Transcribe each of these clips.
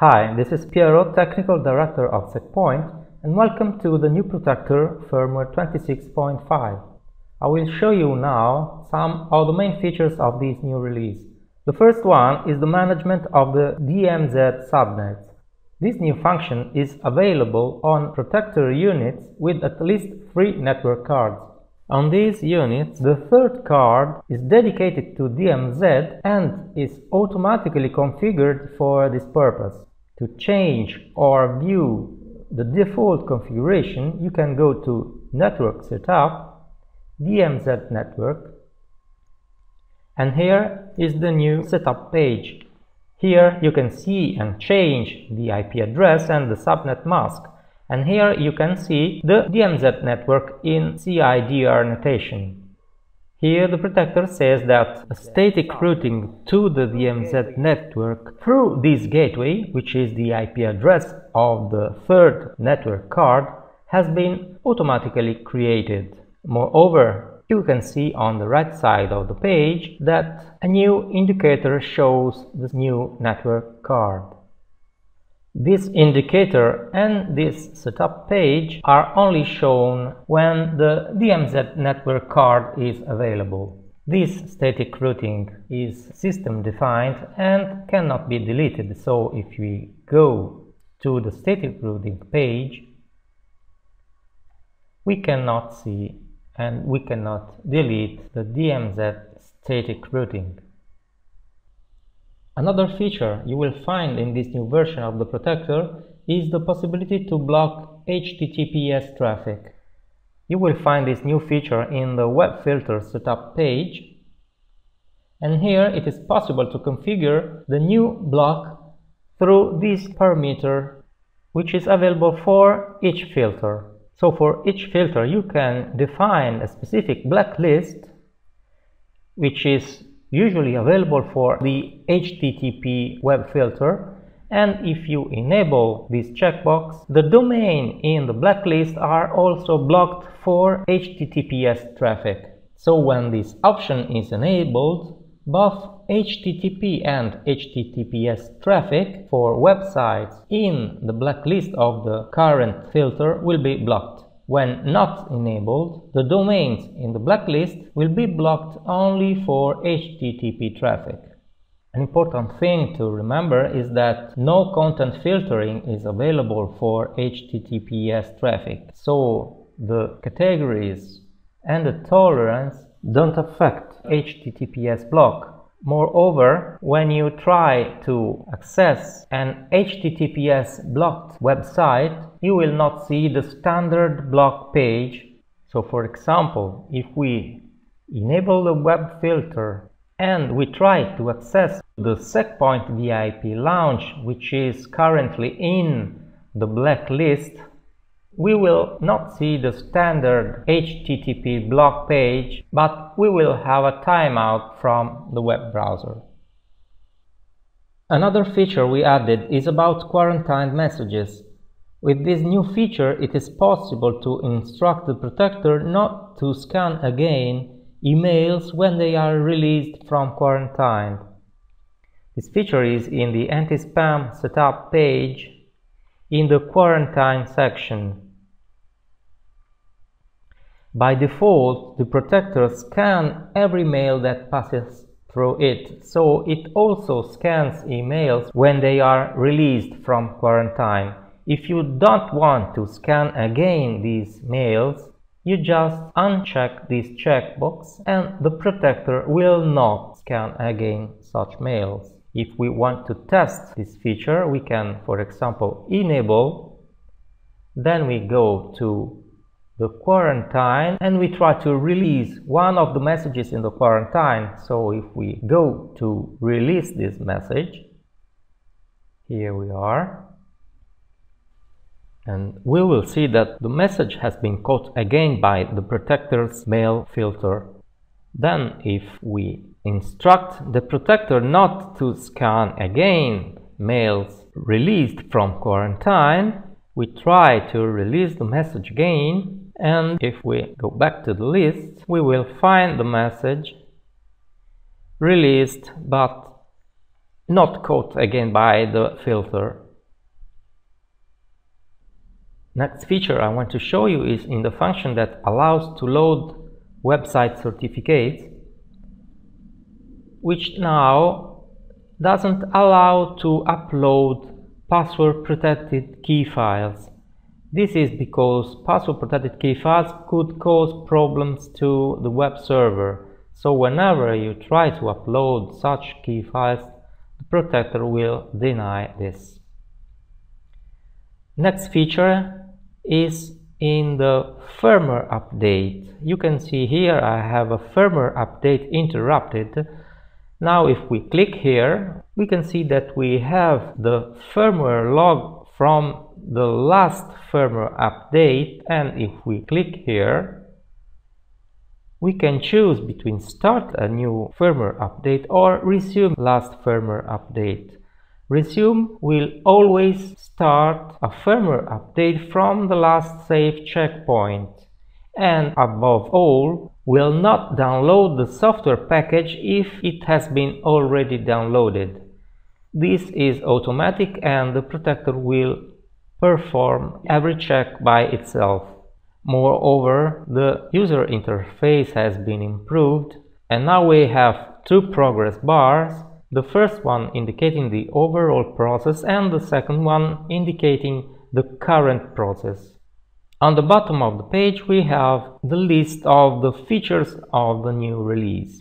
Hi, this is Piero, Technical Director of SecPoint, and welcome to the new Protector Firmware 26.5. I will show you now some of the main features of this new release. The first one is the management of the DMZ subnets. This new function is available on Protector units with at least 3 network cards. On these units, the third card is dedicated to DMZ and is automatically configured for this purpose. To change or view the default configuration, you can go to Network Setup, DMZ Network, and here is the new setup page. Here you can see and change the IP address and the subnet mask. And here you can see the DMZ network in CIDR notation. Here the protector says that a static routing to the DMZ network through this gateway, which is the IP address of the third network card, has been automatically created. Moreover, you can see on the right side of the page that a new indicator shows this new network card. This indicator and this setup page are only shown when the DMZ network card is available. This static routing is system defined and cannot be deleted, so if we go to the static routing page, we cannot see and we cannot delete the DMZ static routing. Another feature you will find in this new version of the Protector is the possibility to block HTTPS traffic. You will find this new feature in the Web Filter Setup page, and here it is possible to configure the new block through this parameter, which is available for each filter. So for each filter you can define a specific blacklist, which is usually available for the HTTP web filter, and if you enable this checkbox, the domain in the blacklist are also blocked for HTTPS traffic. So when this option is enabled, both HTTP and HTTPS traffic for websites in the blacklist of the current filter will be blocked. When not enabled, the domains in the blacklist will be blocked only for HTTP traffic. An important thing to remember is that no content filtering is available for HTTPS traffic, so the categories and the tolerance don't affect HTTPS block. Moreover, when you try to access an HTTPS blocked website, you will not see the standard block page. So for example, if we enable the web filter and we try to access the SecPoint VIP launch, which is currently in the blacklist, we will not see the standard HTTP block page, but we will have a timeout from the web browser. Another feature we added is about quarantined messages. With this new feature, it is possible to instruct the protector not to scan again emails when they are released from quarantine. This feature is in the anti-spam setup page in the quarantine section. By default, the protector scans every mail that passes through it, so it also scans emails when they are released from quarantine. If you don't want to scan again these mails, you just uncheck this checkbox and the protector will not scan again such mails. If we want to test this feature, we can, for example, enable, then we go to the quarantine and we try to release one of the messages in the quarantine. So if we go to release this message, here we are, and we will see that the message has been caught again by the protector's mail filter. Then if we instruct the protector not to scan again mails released from quarantine, we try to release the message again, and if we go back to the list, we will find the message released but not caught again by the filter. Next feature I want to show you is in the function that allows to load website certificates, which now doesn't allow to upload password protected key files. This is because password protected key files could cause problems to the web server. So whenever you try to upload such key files, the protector will deny this. Next feature is in the firmware update. You can see here I have a firmware update interrupted. Now if we click here, we can see that we have the firmware log from the last firmware update, and if we click here, we can choose between start a new firmware update or resume last firmware update. Resume will always start a firmware update from the last save checkpoint, and above all, will not download the software package if it has been already downloaded. This is automatic and the protector will perform every check by itself. Moreover, the user interface has been improved, and now we have two progress bars, the first one indicating the overall process and the second one indicating the current process. On the bottom of the page we have the list of the features of the new release.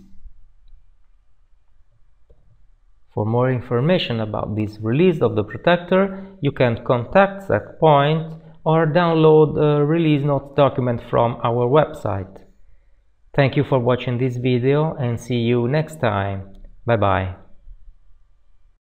For more information about this release of the Protector, you can contact SecPoint or download the release notes document from our website. Thank you for watching this video and see you next time. Bye bye.